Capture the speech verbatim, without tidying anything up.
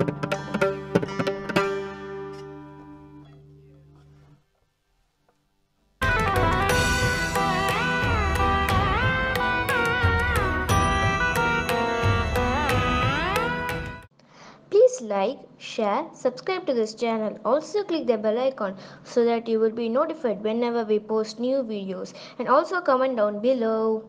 Please like, share, subscribe to this channel. Also click the bell icon so that you will be notified whenever we post new videos, and also comment down below.